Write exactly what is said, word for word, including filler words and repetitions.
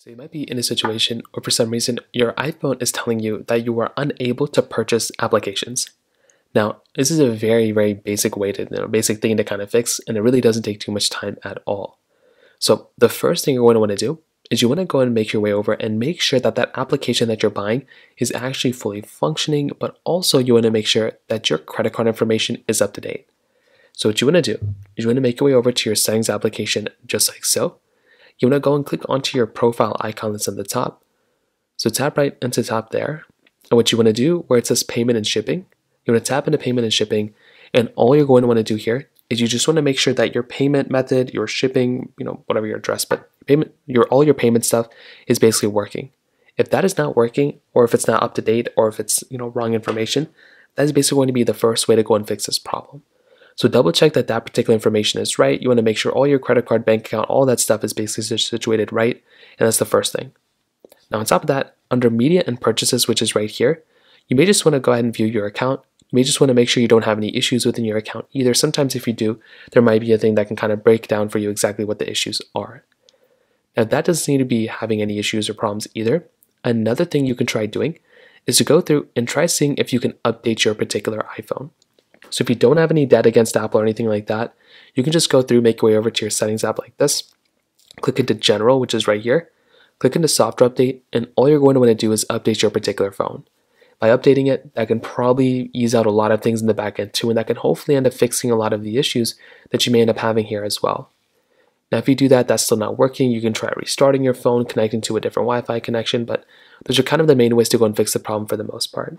So you might be in a situation where for some reason your iPhone is telling you that you are unable to purchase applications. Now, this is a very, very basic way to, you know, basic thing to kind of fix, and it really doesn't take too much time at all. So the first thing you're going to want to do is you want to go and make your way over and make sure that that application that you're buying is actually fully functioning, but also you want to make sure that your credit card information is up to date. So what you want to do is you want to make your way over to your settings application just like so. You want to go and click onto your profile icon that's at the top. So tap right into the top there. And what you want to do, where it says payment and shipping, you want to tap into payment and shipping. And all you're going to want to do here is you just want to make sure that your payment method, your shipping, you know, whatever your address, but payment, your all your payment stuff is basically working. If that is not working, or if it's not up to date, or if it's, you know, wrong information, that is basically going to be the first way to go and fix this problem. So double check that that particular information is right. You want to make sure all your credit card, bank account, all that stuff is basically situated right. And that's the first thing. Now on top of that, under media and purchases, which is right here, you may just want to go ahead and view your account. You may just want to make sure you don't have any issues within your account either. Sometimes if you do, there might be a thing that can kind of break down for you exactly what the issues are. Now that doesn't seem to be having any issues or problems either. Another thing you can try doing is to go through and try seeing if you can update your particular iPhone. So if you don't have any debt against Apple or anything like that, you can just go through, make your way over to your settings app like this, click into general, which is right here, click into software update, and all you're going to want to do is update your particular phone. By updating it, that can probably ease out a lot of things in the back end too, and that can hopefully end up fixing a lot of the issues that you may end up having here as well. Now, if you do that, that's still not working, you can try restarting your phone, connecting to a different Wi-Fi connection, but those are kind of the main ways to go and fix the problem for the most part.